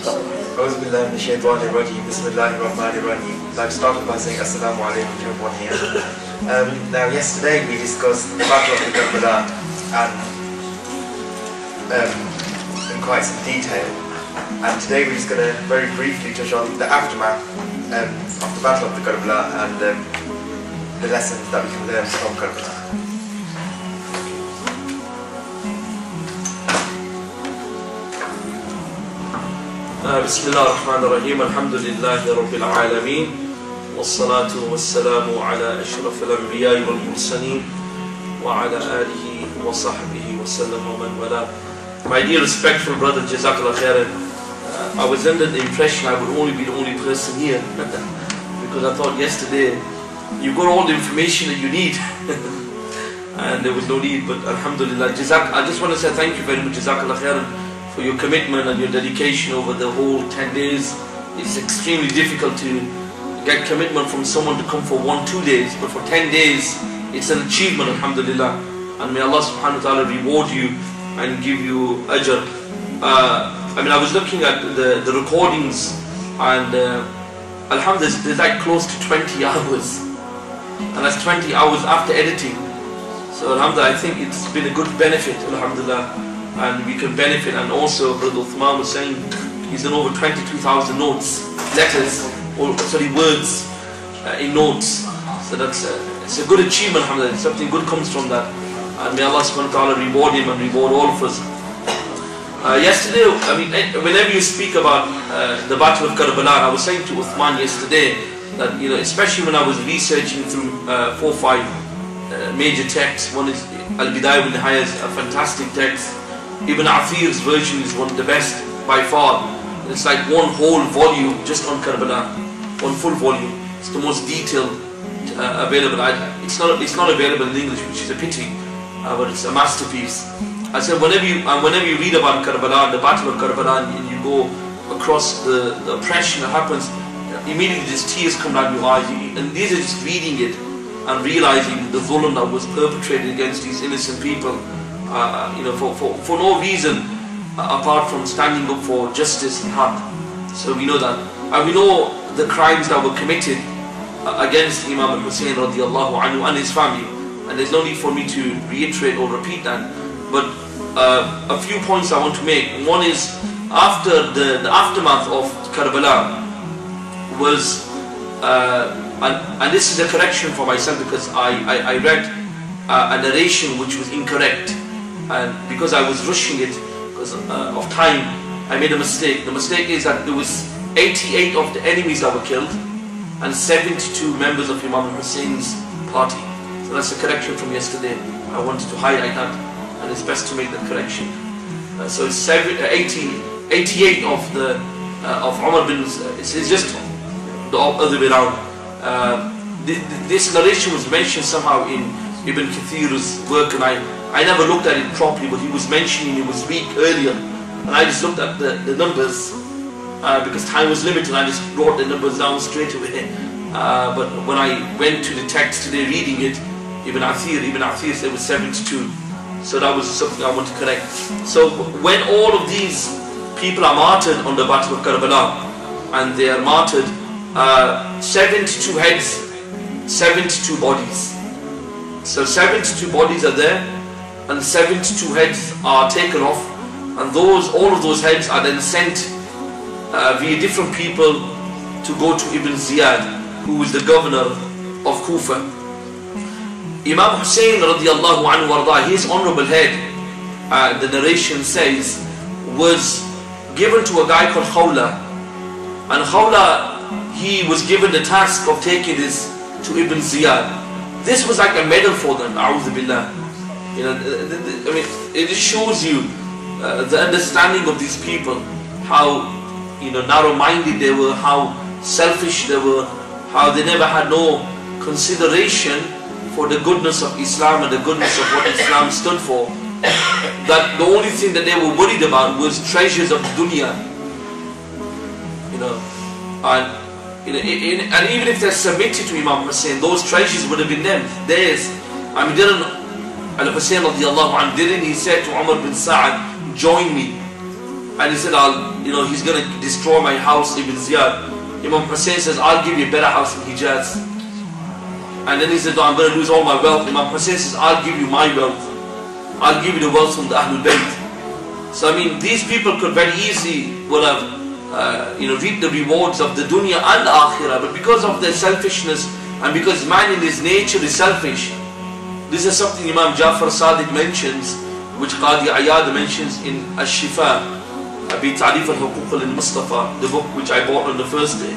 I've started by saying Assalamu alaikum to everyone here. Now yesterday we discussed the Battle of Karbala and in quite some detail, and today we're just going to very briefly touch on the aftermath of the Battle of the Karbala and the lessons that we can learn from Karbala. بسم الله الرحمن الرحيم الحمد لله رب العالمين والصلاة والسلام على أشرف الأنبياء والمرسلين وعلى آله وصحبه وسلم ومن والاه. My dear respectful brother, Jazakallah khairan. I was under the impression I would only be the only person here because I thought yesterday you got all the information that you need and there was no need, but alhamdulillah. I just want to say thank you very much, Jazakallah khairan, for your commitment and your dedication over the whole 10 days. It's extremely difficult to get commitment from someone to come for 1-2 days, but for 10 days it's an achievement, alhamdulillah. And may Allah subhanahu wa ta'ala reward you and give you ajr. I was looking at the recordings and alhamdulillah, there's like close to 20 hours, and that's 20 hours after editing. So alhamdulillah, I think it's been a good benefit, alhamdulillah, and we can benefit. And also Brother Uthman was saying he's done over 22,000 notes, letters, or sorry, words in notes. So that's it's a good achievement, alhamdulillah. Something good comes from that, and may Allah subhanahu wa ta'ala reward him and reward all of us. Yesterday, whenever you speak about the Battle of Karbala, I was saying to Uthman yesterday that, you know, especially when I was researching through 4 or 5 major texts. One is Al-Bidayah wa Nihayah, a fantastic text. Ibn Athir's version is one of the best by far. It's like one whole volume just on Karbala, one full volume. It's the most detailed available. It's not available in English, which is a pity, but it's a masterpiece. I said whenever you read about Karbala, the Battle of Karbala, and you go across the oppression that happens, immediately just tears come down your eyes. And these are just reading it and realizing the zulm that was perpetrated against these innocent people. For no reason apart from standing up for justice and haq. So we know that, and we know the crimes that were committed against Imam Al-Hussein radiallahu anhu and his family, and there's no need for me to reiterate or repeat that. But a few points I want to make. One is, after the aftermath of Karbala was and this is a correction for myself, because I read a narration which was incorrect, and because I was rushing it because of time, I made a mistake. The mistake is that there was 88 of the enemies that were killed and 72 members of Imam Hussein's party. So that's a correction from yesterday. I wanted to highlight that, and it's best to make that correction. So it's 88 of the of Umar bin. It's just the other way around. This narration was mentioned somehow in Ibn Kathir's work, and I never looked at it properly, but he was mentioning it was weak earlier, and I just looked at the numbers because time was limited. I just wrote the numbers down straight away, but when I went to the text today reading it, Ibn Athir said it was 72. So that was something I want to correct. So when all of these people are martyred on the Battle of Karbala, and they are martyred, 72 heads, 72 bodies. So 72 bodies are there, and 72 heads are taken off, and all of those heads are then sent via different people to go to Ibn Ziyad, who is the governor of Kufa. Imam Hussein radiallahu anhu warda, his honorable head, the narration says, was given to a guy called Khawla, and Khawla, he was given the task of taking this to Ibn Ziyad. This was like a medal for them, a'udhu billah. You know, it shows you the understanding of these people, how, you know, narrow-minded they were, how selfish they were, how they never had no consideration for the goodness of Islam and the goodness of what Islam stood for. That the only thing that they were worried about was treasures of dunya. You know, and even if they submitted to Imam Hussein, those treasures would have been theirs. Didn't Al-Hussein radiallahu anhu, he said to Umar bin Sa'ad, join me. and he said, he's going to destroy my house, Ibn Ziyad. Imam Hussein says, I'll give you a better house in Hijaz. And then he said, I'm going to lose all my wealth. Imam Hussein says, I'll give you my wealth. I'll give you the wealth from the Ahlul Bayt. So I mean, these people could very easily will have reap the rewards of the dunya and the akhirah, but because of their selfishness and because man in his nature is selfish. This is something Imam Jafar Sadiq mentions, which Qadi Ayyad mentions in Al-Shifa, Abi Ta'rif al-Huquq al-Mustafa, the book which I bought on the first day.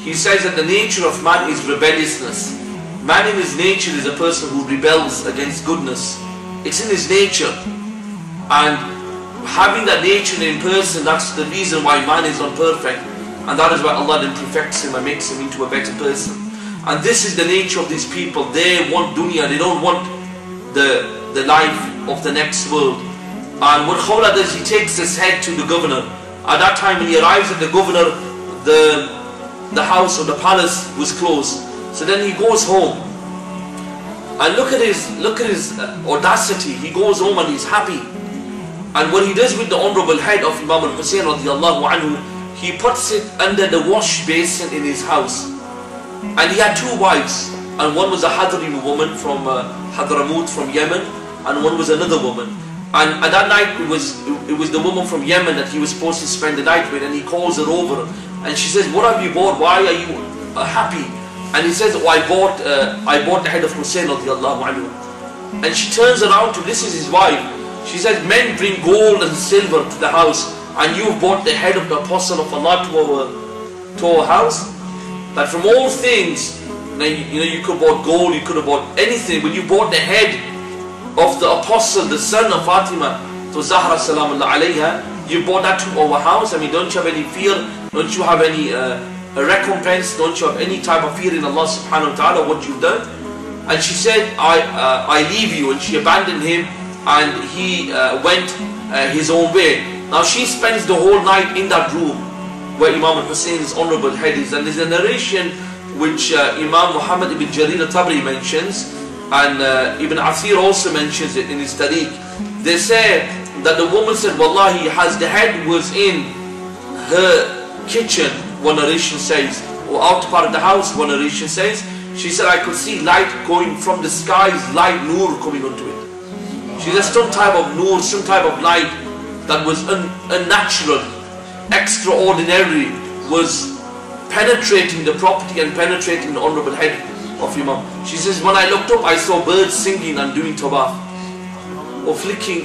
He says that the nature of man is rebelliousness. Man in his nature is a person who rebels against goodness. It's in his nature, and having that nature in person, that's the reason why man is not perfect, and that is why Allah then perfects him and makes him into a better person. And this is the nature of these people. They want dunya, they don't want the life of the next world. And what Khawla does, he takes his head to the governor. At that time when he arrives at the governor, the house or the palace was closed. So then he goes home. And look at his audacity. He goes home and he's happy. And what he does with the honorable head of Imam Al-Hussein radiallahu anhu, he puts it under the wash basin in his house. And he had two wives, and one was a Hadri woman from Hadramut from Yemen, and one was another woman. And at that night it was the woman from Yemen that he was supposed to spend the night with, and he calls her over, and she says, what have you bought? Why are you happy? And he says, oh, I bought the head of Hussein radiallahu anhu. And she turns around to, this is his wife. She says, men bring gold and silver to the house, and you bought the head of the apostle of Allah to our house. That from all things, you could have bought gold, you could have bought anything, but you bought the head of the apostle, the son of Fatima, to Zahra salam Allah alayha. You bought that to our house. I mean, don't you have any fear? Don't you have any a recompense? Don't you have any type of fear in Allah subhanahu wa ta'ala what you've done? And she said, I leave you, and she abandoned him, and he went his own way. Now she spends the whole night in that room where Imam Hussein's honorable head is. And there's a narration which Imam Muhammad ibn Jarir al-Tabri mentions, and Ibn Athir also mentions it in his tariq. They say that the woman said, wallahi, the head was in her kitchen, one narration says, or out part of the house, one narration says. She said, I could see light going from the skies, light nur coming onto it. She said, some type of nur, some type of light that was unnatural, extraordinary, was penetrating the property and penetrating the honorable head of Imam. She says, when I looked up, I saw birds singing and doing tawaf, or flicking,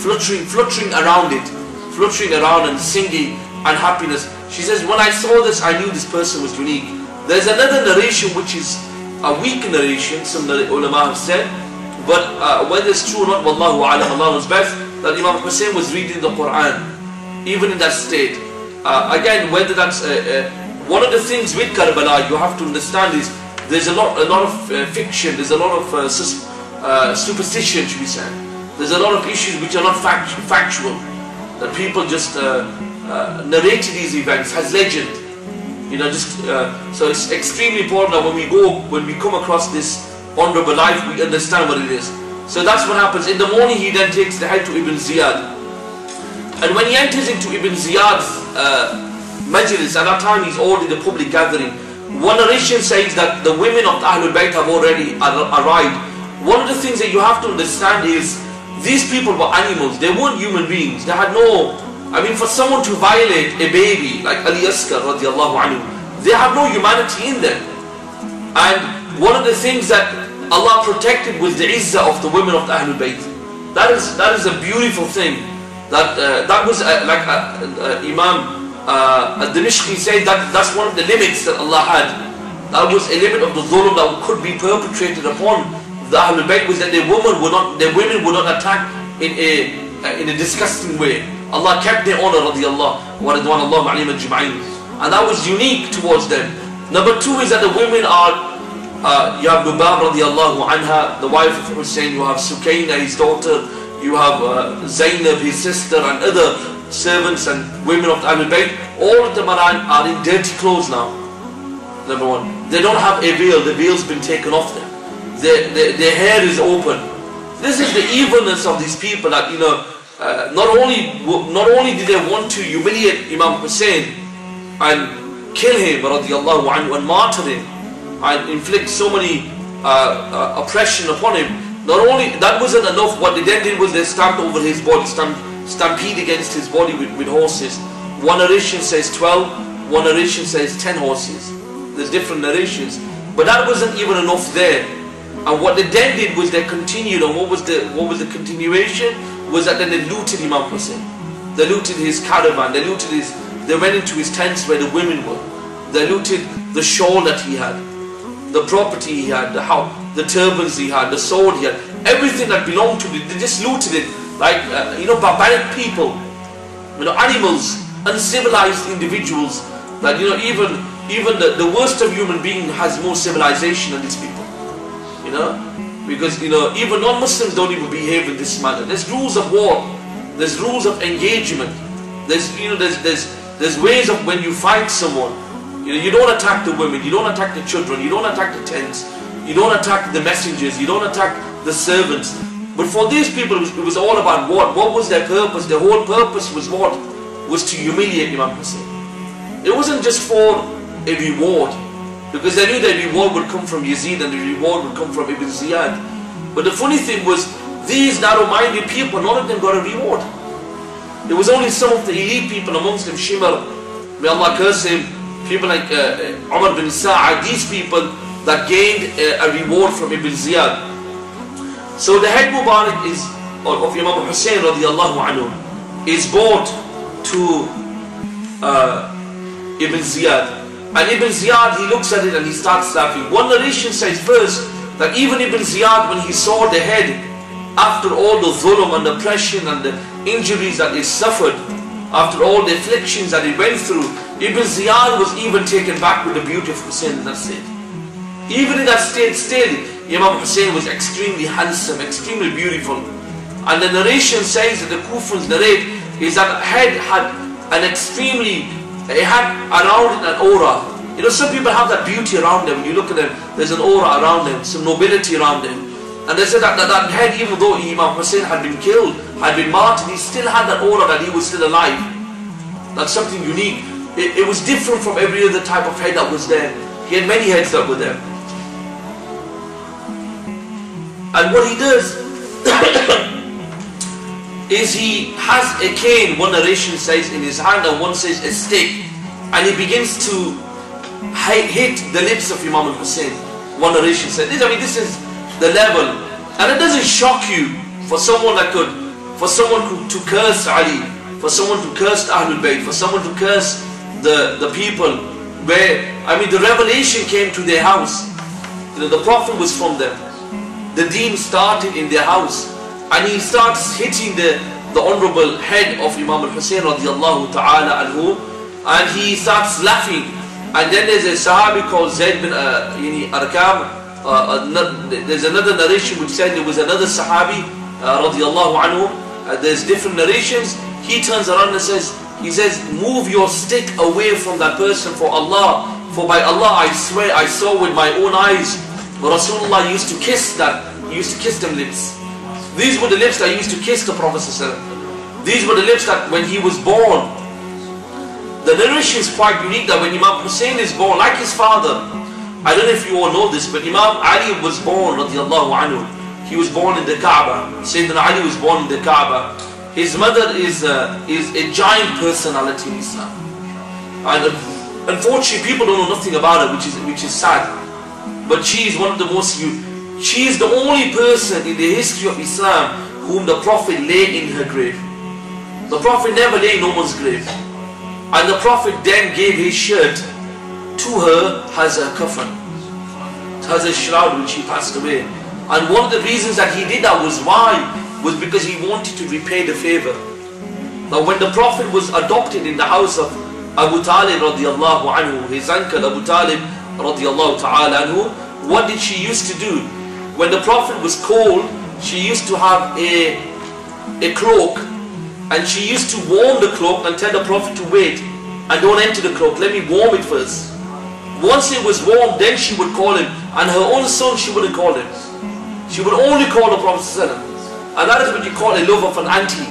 fluttering around it, fluttering around and singing and happiness. She says, when I saw this, I knew this person was unique. There's another narration which is a weak narration, some ulama have said, but whether it's true or not, wallahu alam, Allah knows best, that Imam Hussein was reading the Quran, even in that state. Again, whether that's one of the things with Karbala, you have to understand is there's a lot of fiction, there's a lot of superstition, should we say. There's a lot of issues which are not factual, that people just narrated these events as legend, so it's extremely important that when we come across this honorable life, we understand what it is. So that's what happens. In the morning, he then takes the head to Ibn Ziyad, and when he enters into Ibn Ziyad's majlis, at that time he's already the public gathering. One narration says that the women of the Ahlul Bayt have already arrived. One of the things that you have to understand is these people were animals, they weren't human beings, they had no... I mean, for someone to violate a baby like Ali Askar radiallahu anhu, they have no humanity in them. And one of the things that Allah protected was the izzah of the women of the Ahlul Bayt. That is a beautiful thing. That was like Imam al-Dimishqi said that's one of the limits that Allah had. That was a limit of the zulm that could be perpetrated upon the Ahlul Bayt, was that their women would not attack in a disgusting way. Allah kept their honor radiallahu wa radwanallahu alayhim ajma'in, and that was unique towards them. Number two is that the women are you have Lubab radiallahu anha, the wife of Hussein, you have Sukaina, his daughter, you have Zainab, his sister, and other servants and women of the Ahlul Bayt. All of them are in dirty clothes now. Number one, they don't have a veil, the veil's been taken off them, their hair is open. This is the evilness of these people, that not only did they want to humiliate Imam Hussein and kill him radiyallahu anhu and martyr him and inflict so many oppression upon him, not only that wasn't enough, what they then did was they stamped over his body, stampede against his body with horses. One narration says 12, one narration says 10 horses. There's different narrations, but that wasn't even enough there. And what they then did was they continued, and what was the continuation was that then they looted Imam Hussein. They looted his caravan, they went into his tents where the women were. They looted the shawl that he had, the property he had, the house, the turbans he had, the sword he had, everything that belonged to it. They just looted it like barbaric people, animals, uncivilized individuals. That even the worst of human being has more civilization than these people. Because even non-Muslims don't even behave in this manner. There's rules of war, there's rules of engagement, there's ways of when you fight someone. You don't attack the women, you don't attack the children, you don't attack the tents, you don't attack the messengers, you don't attack the servants. But for these people, it was all about what? What was their purpose? Their whole purpose was what? Was to humiliate Imam Hussein. It wasn't just for a reward, because they knew the reward would come from Yazid and the reward would come from Ibn Ziyad. But the funny thing was, these narrow-minded people, none of them got a reward. It was only some of the elite people amongst them, Shimar, may Allah curse him, people like Umar bin Sa'ad, these people that gained a reward from Ibn Ziyad. So the head Mubarak of Imam Hussein radiallahu anhu is brought to Ibn Ziyad. And Ibn Ziyad, he looks at it and he starts laughing. One narration says first that even Ibn Ziyad, when he saw the head, after all the dhulm and oppression and the injuries that he suffered, after all the afflictions that he went through, Ibn Ziyad was even taken back with the beauty of Hussein in that state. Even in that state still, Imam Hussein was extremely handsome, extremely beautiful. And the narration says that the Kufans narrate is that head had around an aura. Some people have that beauty around them. When you look at them, there's an aura around them, some nobility around them. And they said that head, even though Imam Hussein had been killed, had been martyred, he still had that aura that he was still alive. That's something unique. It was different from every other type of head that was there. He had many heads that were there. And what he does is he has a cane, one narration says, in his hand, and one says a stick. And he begins to hit the lips of Imam al-Hussein. One narration says, this is the level. And it doesn't shock you for someone to curse Ali, for someone to curse Ahlul Bayt, for someone to curse the people where, the revelation came to their house. The Prophet was from them. The deen started in their house. And he starts hitting the honorable head of Imam al-Hussein radiyallahu ta'ala anhu. And he starts laughing. And then there's a sahabi called Zaid bin Arkam. There's another narration which said there was another sahabi radiyallahu anhu. There's different narrations. He turns around and says, move your stick away from that person, for Allah, for by Allah I swear I saw with my own eyes Rasulullah used to kiss them lips. These were the lips that used to kiss the Prophet. These were the lips that when he was born. The narration is quite unique that when Imam Hussein is born, like his father, I don't know if you all know this, but Imam Ali was born radiyallahu anhu. He was born in the Kaaba. Sayyidina Ali was born in the Kaaba. His mother is a giant personality in Islam, and unfortunately people don't know nothing about her, which is sad. But she is one of the most she is the only person in the history of Islam whom the Prophet lay in her grave. The Prophet never lay in no one's grave, and the Prophet then gave his shirt to her as a kafan, as a shroud when she passed away. And one of the reasons that he did that was why. Was because he wanted to repay the favor. Now when the Prophet was adopted in the house of Abu Talib radiallahu anhu, his uncle Abu Talib radiallahu ta'ala anhu, what did she used to do? When the Prophet was cold, she used to have a cloak, and she used to warm the cloak and tell the Prophet to wait and don't enter the cloak, let me warm it first. Once it was warm, then she would call him, and her own son she wouldn't call him. She would only call the Prophet. And that is what you call a love of an auntie.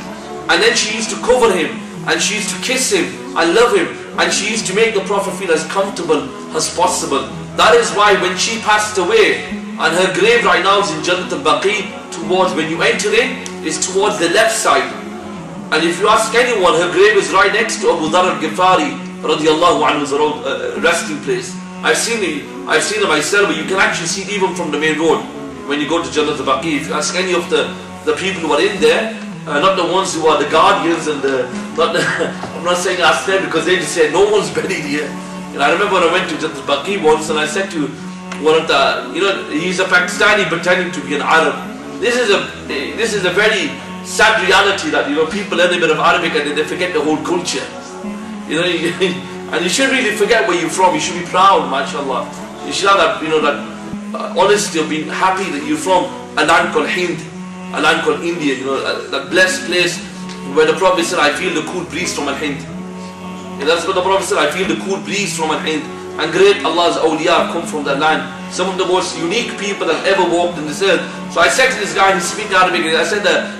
And then she used to cover him, and she used to kiss him and love him, and she used to make the Prophet feel as comfortable as possible. That is why when she passed away, and her grave right now is in Jannat al Baqi, towards when you enter it, is towards the left side. And if you ask anyone, her grave is right next to Abu Dhar al-Ghifari radiallahu anhu's resting place. I've seen it myself, but you can actually see it even from the main road when you go to Jannat al-Baqi. If you ask any of the people who are in there, not the ones who are the guardians and I'm not saying ask them, because they just say no one's buried here. And I remember when I went to Jannat al-Baqi once, and I said to one of the, he's a Pakistani pretending to be an Arab. This is a very sad reality that people learn a bit of Arabic and then they forget the whole culture. And you shouldn't really forget where you're from. You should be proud, mashallah. You should have that, that honesty of being happy that you're from a land called Hind, a land called India, that blessed place where the Prophet said, I feel the cool breeze from Al-Hind. And that's what the Prophet said, I feel the cool breeze from Al-Hind. And great Allah's awliya come from that land. Some of the most unique people that ever walked in this earth. So I said to this guy, he's speaking Arabic, and I said that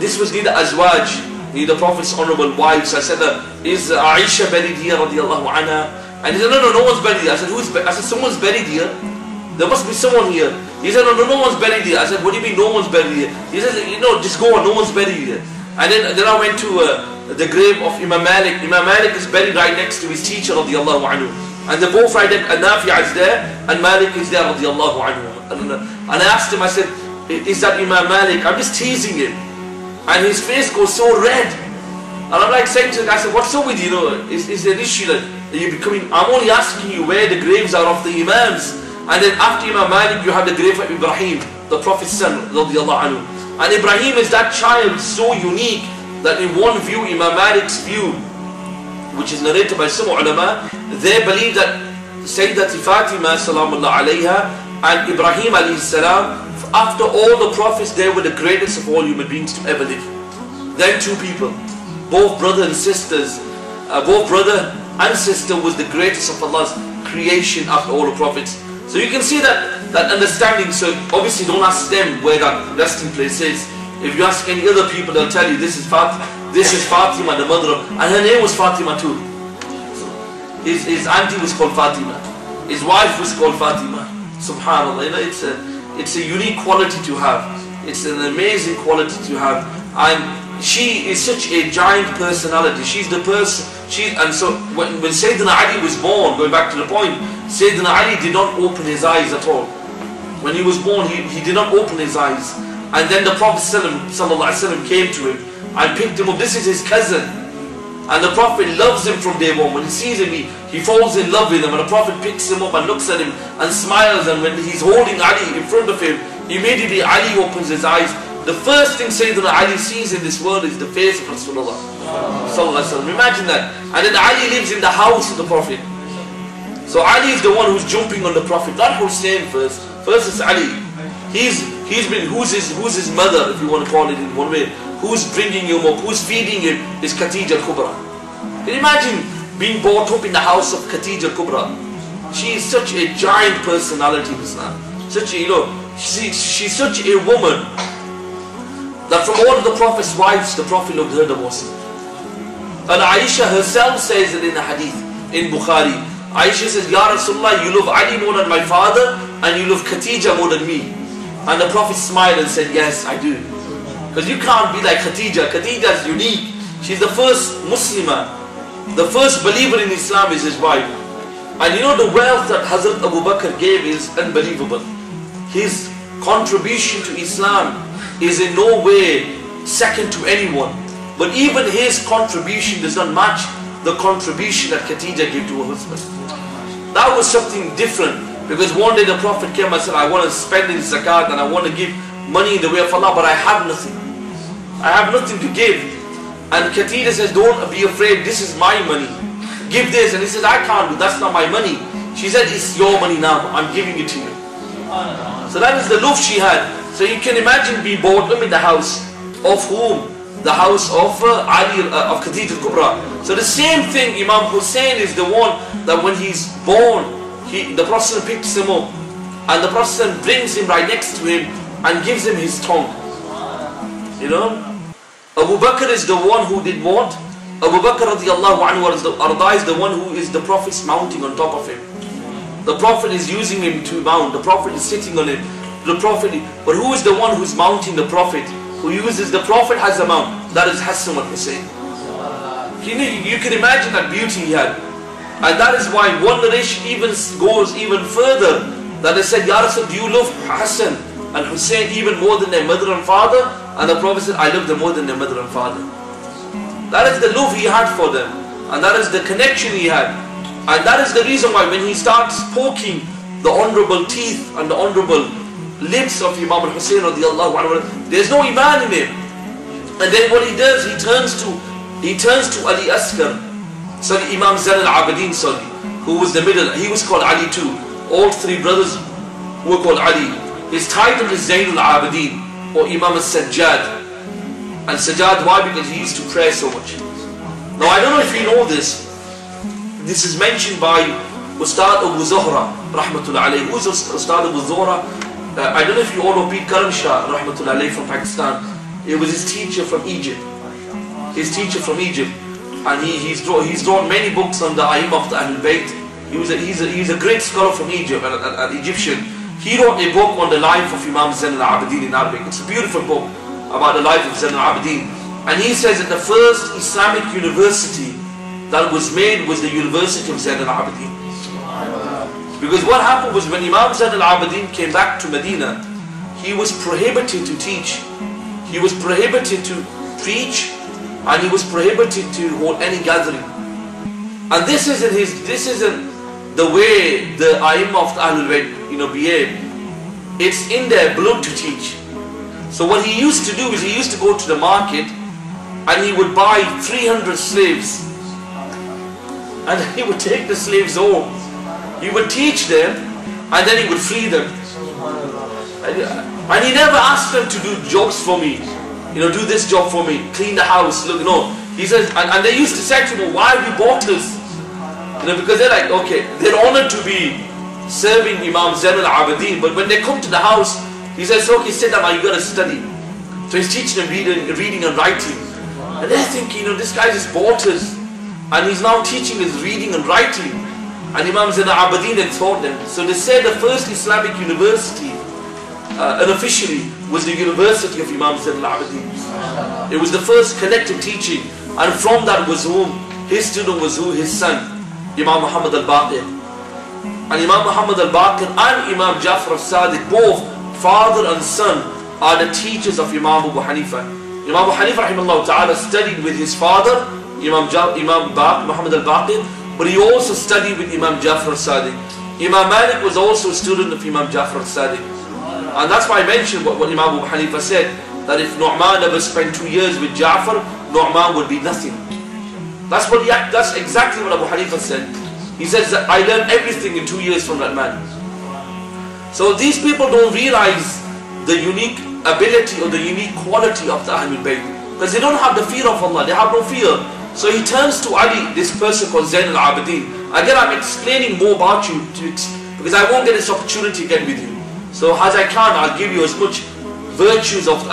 this was neither Azwaj, the Prophet's honourable wives. I said, is Aisha buried here radiallahu anha? And he said, no, no one's buried here. I said, who's buried? I said, someone's buried here. There must be someone here. He said, no, no one's buried here. I said, what do you mean no one's buried here? He said, just go on, no one's buried here. And then I went to the grave of Imam Malik. Imam Malik is buried right next to his teacher radiallahu anhu. And they're both right next, and Nafi'a is there, and Malik is there radiallahu anhu. And I asked him, I said, is that Imam Malik? I'm just teasing him. And his face goes so red, and I'm like saying to him, I said, what's up with you? Is there an issue that you're becoming? I'm only asking you where the graves are of the Imams. And then after Imam Malik, you have the grave of Ibrahim, the Prophet's son, radiallahu anhu. And Ibrahim is that child so unique that in one view, Imam Malik's view, which is narrated by some ulama, they believe that Sayyidati Fatima salamullah alayha and Ibrahim alayhi salam, after all the prophets, they were the greatest of all human beings to ever live. Then two people, both brother and sisters, both brother and sister was the greatest of Allah's creation after all the prophets. So you can see that understanding. So obviously don't ask them where that resting place is. If you ask any other people, they'll tell you this is Fatima, the mother of, and her name was Fatima too. His auntie was called Fatima. His wife was called Fatima. Subhanallah, it's a unique quality to have. It's an amazing quality to have. And she is such a giant personality. And so when Sayyidina Ali was born, going back to the point, Sayyidina Ali did not open his eyes at all. When he was born, he did not open his eyes. And then the Prophet ﷺ came to him and picked him up. This is his cousin. And the Prophet loves him from day one. When he sees him, he falls in love with him. And the Prophet picks him up and looks at him and smiles. And when he's holding Ali in front of him, immediately Ali opens his eyes. The first thing Sayyidina Ali sees in this world is the face of Rasulullah. Imagine that. And then Ali lives in the house of the Prophet. So Ali is the one who's jumping on the Prophet. Not Hussein first. First is Ali. Who's his mother, if you want to call it in one way. Who's bringing him up, who's feeding him is Khadijah al-Kubra. Can you imagine being brought up in the house of Khadijah al-Kubra? She is such a giant personality in Islam. She's such a woman that from all of the Prophet's wives, the Prophet loved her the most. And Aisha herself says it in a hadith in Bukhari. Aisha says, Ya Rasulullah, you love Ali more than my father, and you love Khadijah more than me. And the Prophet smiled and said, yes, I do. Because you can't be like Khadijah. Khadijah is unique. She's the first Muslimah. The first believer in Islam is his wife. And the wealth that Hazrat Abu Bakr gave is unbelievable. His contribution to Islam is in no way second to anyone. But even his contribution does not match the contribution that Khadijah gave to her husband. That was something different. Because one day the Prophet came and said, I want to spend in zakat and I want to give money in the way of Allah, but I have nothing. I have nothing to give. And Khadijah says, don't be afraid, this is my money. Give this. And he says, I can't do, that's not my money. She said, it's your money now, I'm giving it to you. So that is the love she had. So you can imagine being brought up in the house of whom? The house of Ali, of Khadijah al-Kubra. So the same thing, Imam Hussein is the one that when he's born, the Prophet picks him up. And the Prophet brings him right next to him and gives him his tongue. Abu Bakr is the one who did what? Abu Bakr radiallahu anhu is the one who is the Prophet's mounting on top of him. The Prophet is using him to mount. The Prophet is sitting on him. The Prophet, but who is the one who is mounting the Prophet? Who uses the Prophet as a mount? That is Hassan al-Hussein. You can imagine that beauty he had. And that is why one narration even goes even further. That they said, Ya Rasul, do you love Hassan and Hussein even more than their mother and father? And the Prophet said, I love them more than their mother and father. That is the love he had for them. And that is the connection he had. And that is the reason why when he starts poking the honourable teeth and the honourable lips of Imam al-Hussein radiallahu anhu, there's no iman in him. And then what he does, he turns to Ali Askar, sorry, Imam Zainul Abidin, sorry, who was the middle. He was called Ali too. All three brothers were called Ali. His title is Zainul Abidin or Imam al-Sajjad. And Sajjad, why? Because he used to pray so much. Now I don't know if you know this. This is mentioned by Ustad Abu Zahra, rahmatullah alayhi. Who is Ustad Abu Zahra? I don't know if you all know Pete Karim Shah, rahmatullah alayhi, from Pakistan. It was his teacher from Egypt. His teacher from Egypt. And he's drawn many books on the Aim of the Ahlul Bayt. He's a great scholar from Egypt, an Egyptian. He wrote a book on the life of Imam Zain al-Abidin in Arabic. It's a beautiful book about the life of Zain al-Abidin. And he says that the first Islamic university that was made was the University of Zain al-Abidin. Because what happened was when Imam Zain al-Abidin came back to Medina, he was prohibited to teach, he was prohibited to preach, and he was prohibited to hold any gathering. And this isn't the way the Aimma of the Ahlul Bayt, behave. It's in their blood to teach. So what he used to do is he used to go to the market and he would buy 300 slaves, and he would take the slaves home. He would teach them and then he would free them. And he never asked them to do jobs for me. Do this job for me, clean the house, look, no. He says, and they used to say to him, why have you bought us? Because they're like, okay, they're honored to be serving Imam Zainul Abidin. But when they come to the house, he says, okay, sit down, you got to study. So he's teaching them reading and writing. And they think, this guy just bought us. And he's now teaching us reading and writing. And Imam Zainul Abidin had taught them. So they said the first Islamic university, unofficially, was the University of Imam Zainul Abidin. It was the first collective teaching. And from that was whom? His student was who? His son, Imam Muhammad al-Baqir. And Imam Muhammad al-Baqir and Imam Jafar Sadiq, both father and son, are the teachers of Imam Abu Hanifa. Imam Abu Hanifa rahimahullah ta'ala studied with his father, Muhammad al-Baqir, but he also studied with Imam Jafar Sadiq. Imam Malik was also a student of Imam Jafar Sadiq. And that's why I mentioned what Imam Abu Hanifa said, that if Nu'man ever spent 2 years with Ja'far, Nu'man would be nothing. That's exactly what Abu Hanifa said. He says that I learned everything in 2 years from that man. So these people don't realize the unique ability or the unique quality of the Ahlul Bayt, because they don't have the fear of Allah, they have no fear. So he turns to Ali, this person called Zainul Abidin. Again, I'm explaining more about you, because I won't get this opportunity again with you. So as I can, I'll give you as much virtues of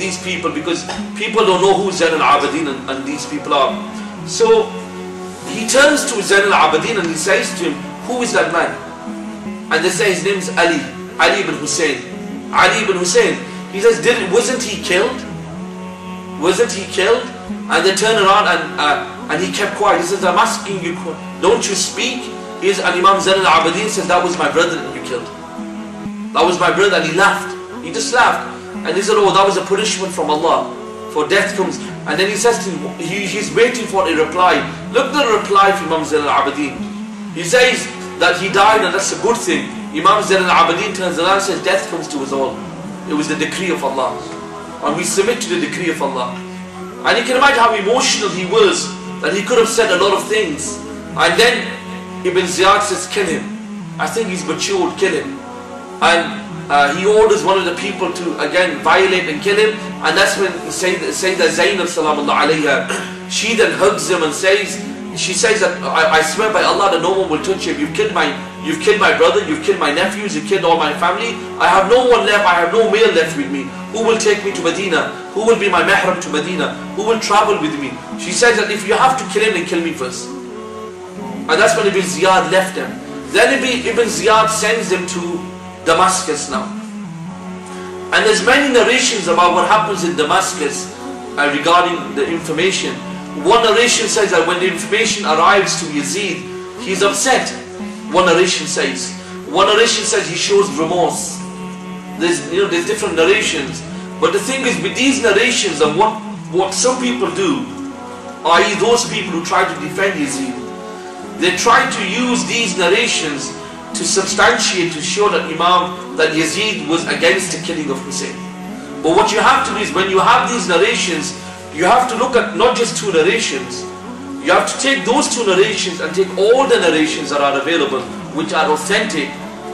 these people, because people don't know who Zainul Abidin and these people are. So he turns to Zainul Abidin and he says to him, who is that man? And they say his name is Ali, Ali ibn Hussein. Ali ibn Hussein. He says, wasn't he killed? Wasn't he killed? And they turn around and he kept quiet. He says, I'm asking you, don't you speak? And Imam Zainul Abidin says, that was my brother that you killed. That was my brother, and he laughed. He just laughed. And he said, oh, that was a punishment from Allah. For death comes. And then he says to him, he's waiting for a reply. Look at the reply from Imam Zainul Abidin. He says that he died, and that's a good thing. Imam Zainul Abidin turns around and says, death comes to us all. It was the decree of Allah. And we submit to the decree of Allah. And you can imagine how emotional he was, that he could have said a lot of things. And then Ibn Ziyad says, kill him. I think he's matured, kill him. And he orders one of the people to again violate and kill him. And that's when Sayyidah Zainab Salamallah alayha, she then hugs him and says, she says that I swear by Allah that no one will touch him. You've killed my You've killed my brother, you've killed my nephews, you've killed all my family. I have no one left, I have no male left with me. Who will take me to Medina? Who will be my mahram to Medina? Who will travel with me? She says that if you have to kill him, then kill me first. And that's when Ibn Ziyad left them. Then Ibn Ziyad sends them to Damascus now. And there's many narrations about what happens in Damascus regarding the information. One narration says that when the information arrives to Yazid, he's upset. One narration says. One narration says he shows remorse. There's different narrations. But the thing is, with these narrations and what some people do, i.e. those people who try to defend Yazid, they try to use these narrations to substantiate, to show that that Yazid was against the killing of Hussein. But what you have to do is, when you have these narrations, you have to look at not just two narrations. You have to take those two narrations and take all the narrations that are available, which are authentic,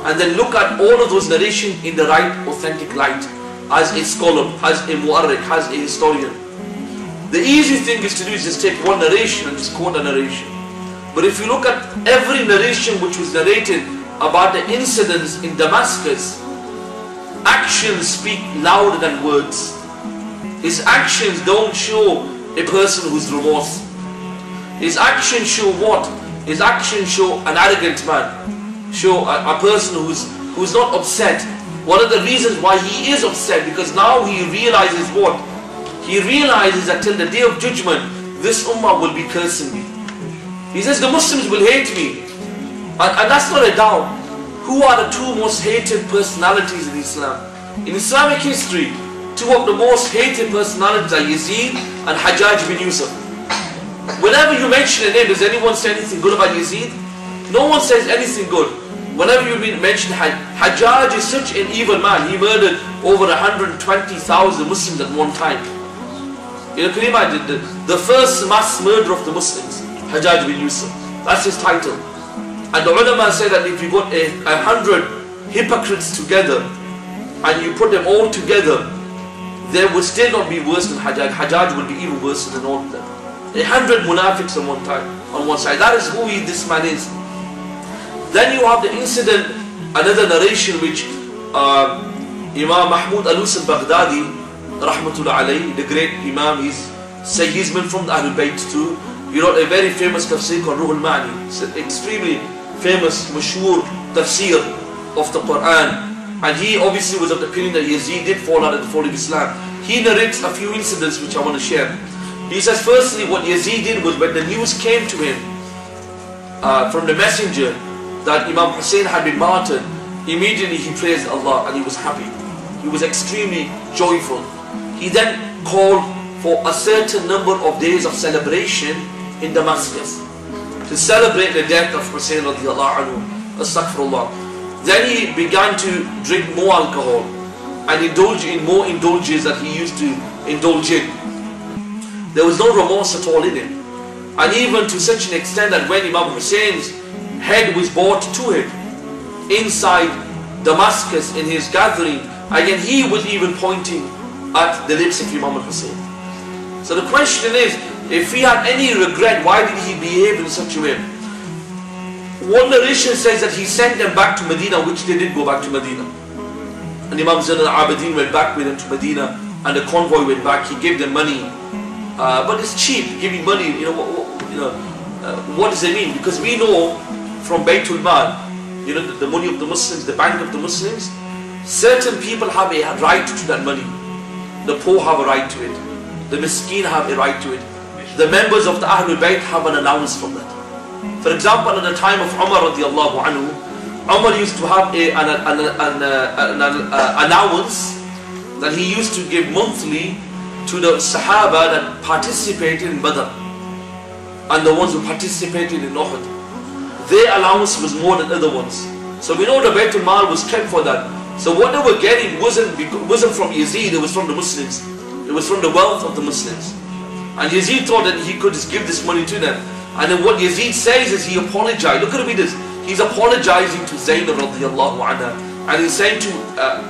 and then look at all of those narrations in the right authentic light, as a scholar, as a mu'arrik, as a historian. The easy thing is to do is just take one narration and just quote a narration. But if you look at every narration which was narrated about the incidents in Damascus, actions speak louder than words. His actions don't show a person who's remorse. His actions show what? His actions show an arrogant man, show a person who's not upset. One of the reasons why he is upset, because now he realizes what? He realizes that till the day of judgment, this ummah will be cursing me. He says the Muslims will hate me. And that's not a doubt. Who are the two most hated personalities in Islam? In Islamic history, two of the most hated personalities are Yazid and Hajjaj bin Yusuf. Whenever you mention a name, does anyone say anything good about Yazid? No one says anything good. Whenever you mention Hajjaj is such an evil man, he murdered over 120,000 Muslims at one time. You know, can you imagine the first mass murder of the Muslims, Hajjaj bin Yusuf. That's his title. And the ulama say that if you got 100 hypocrites together and you put them all together, there would still not be worse than Hajjaj. Hajjaj would be even worse than all of them. 100 munafiqs on one side. That is who this man is. Then you have the incident, another narration which Imam Mahmud al-Rusul Baghdadi, rahmatullah alayhi, the great Imam, he's been from the Ahlul Bayt too. He wrote a very famous tafsir called Ruhul Ma'ani. It's an extremely famous, mashhur tafsir of the Quran. And he obviously was of the opinion that Yazid did fall out of the fold of Islam. He narrates a few incidents which I want to share. He says, firstly, what Yazid did was when the news came to him from the messenger that Imam Hussein had been martyred, immediately he praised Allah and he was happy. He was extremely joyful. He then called for a certain number of days of celebration in Damascus to celebrate the death of Hussein radiallahu anhu, astaghfirullah. Then he began to drink more alcohol and indulge in more indulgences that he used to indulge in. There was no remorse at all in him. And even to such an extent that when Imam Hussein's head was brought to him inside Damascus in his gathering, again he was even pointing at the lips of Imam Hussein. So the question is, if he had any regret, why did he behave in such a way? One narration says that he sent them back to Medina, which they did go back to Medina. And Imam Zainul Abidin went back with them to Medina, and the convoy went back. He gave them money, but it's cheap giving money. What does it mean? Because we know from Baytul Mal, the money of the Muslims, the bank of the Muslims, certain people have a right to that money. The poor have a right to it. The miskin have a right to it. The members of the Ahlul Bayt have an allowance from that. For example, at the time of Umar radiallahu anhu, Umar used to have an allowance that he used to give monthly to the Sahaba that participated in Badr and the ones who participated in Uhud. Their allowance was more than other ones. So we know the Baytul Mal was kept for that. So what they were getting wasn't from Yazid, it was from the Muslims. It was from the wealth of the Muslims. And Yazid thought that he could just give this money to them. And then what Yazid says is he apologized. Look at this. He's apologizing to Zainab radiallahu anha. And he's saying to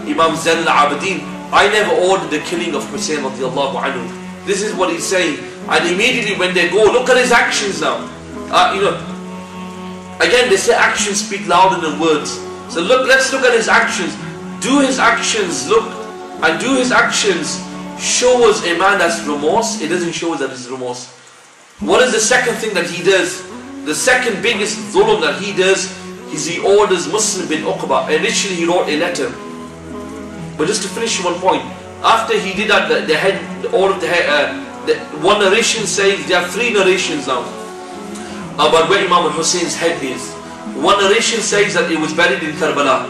Imam Zainul Abidin, I never ordered the killing of Hussein radiallahu anhu. This is what he's saying. And immediately when they go, look at his actions now. Again, they say actions speak louder than words. So look, let's look at his actions. Do his actions look, and do his actions show us a man that's remorse? It doesn't show us that it's remorse. What is the second thing that he does? The second biggest zulm that he does is he orders Muslim bin Uqba, and literally he wrote a letter. But just to finish one point, after he did that, the head, all of the head, one narration says, there are three narrations now about where Imam Al-Hussein's head is. One narration says that it was buried in Karbala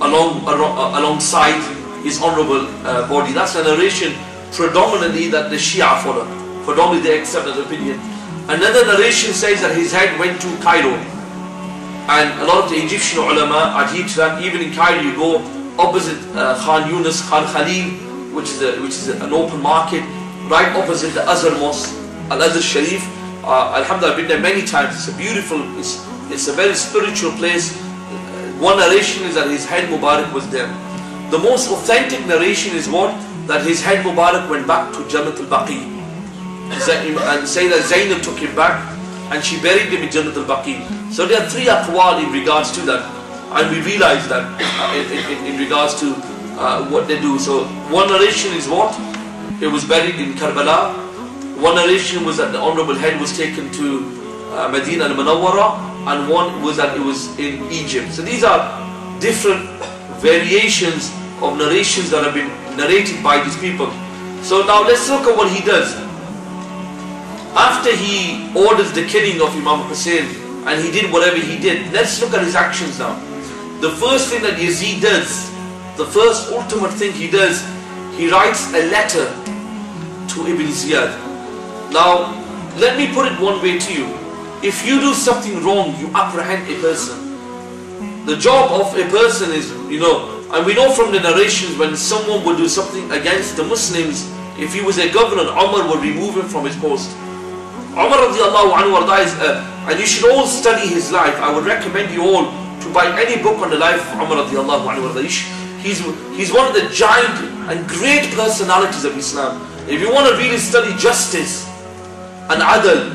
alongside his honorable body. That's a narration predominantly that the Shia follow. Predominantly they accept that opinion. Another narration says that his head went to Cairo, and a lot of the Egyptian ulama adhere to that. Even in Cairo you go opposite Khan Yunus, Khan Khalil, which is an open market, right opposite the Azhar Mosque, Al-Azhar Sharif. Alhamdulillah, I've been there many times. It's a beautiful, it's a very spiritual place. One narration is that his head Mubarak was there. The most authentic narration is what? That his head Mubarak went back to Jannat al Baqi, and say that Zainab took him back and she buried him in Jannat al Baqi. So there are three aqwal in regards to that, and we realize that in regards to what they do. So one narration is what? It was buried in Karbala. One narration was that the honorable head was taken to Medina al-Munawwara, and one was that it was in Egypt. So these are different variations of narrations that have been narrated by these people. So now let's look at what he does. After he orders the killing of Imam Hussein and he did whatever he did, let's look at his actions now. The first thing that Yazid does, the first ultimate thing he does, he writes a letter to Ibn Ziyad. Now, let me put it one way to you. If you do something wrong, you apprehend a person. The job of a person is, you know, and we know from the narrations when someone would do something against the Muslims, if he was a governor, Umar would remove him from his post. Umar radiallahu anhu is, and you should all study his life. I would recommend you all to buy any book on the life of Umar radiallahu anhu. He's one of the giant and great personalities of Islam. If you want to really study justice and adl,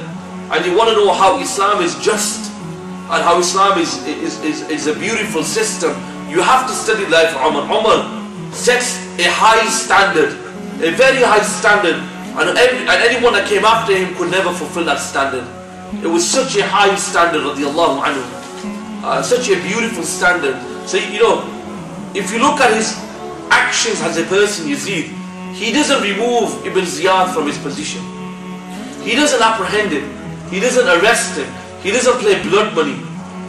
and you want to know how Islam is just and how Islam is a beautiful system, you have to study life of Umar. Umar sets a high standard, a very high standard, and anyone that came after him could never fulfill that standard. It was such a high standard, radiallahu anhu, such a beautiful standard. So you know, if you look at his actions as a person, Yazid, he doesn't remove Ibn Ziyad from his position. He doesn't apprehend him. He doesn't arrest him. He doesn't play blood money